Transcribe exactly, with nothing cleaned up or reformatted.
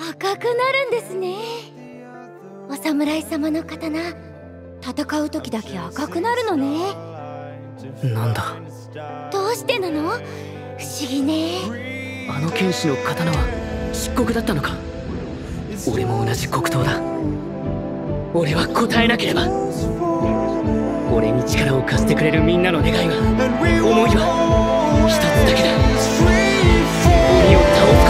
赤くなるんですね。お侍様の刀、戦う時だけ赤くなるのね。なんだ、どうしてなの？不思議ね。あの剣士の刀は漆黒だったのか。俺も同じ黒刀だ。俺は答えなければ。俺に力を貸してくれるみんなの願いは、思いは一つだけだ。鬼を倒す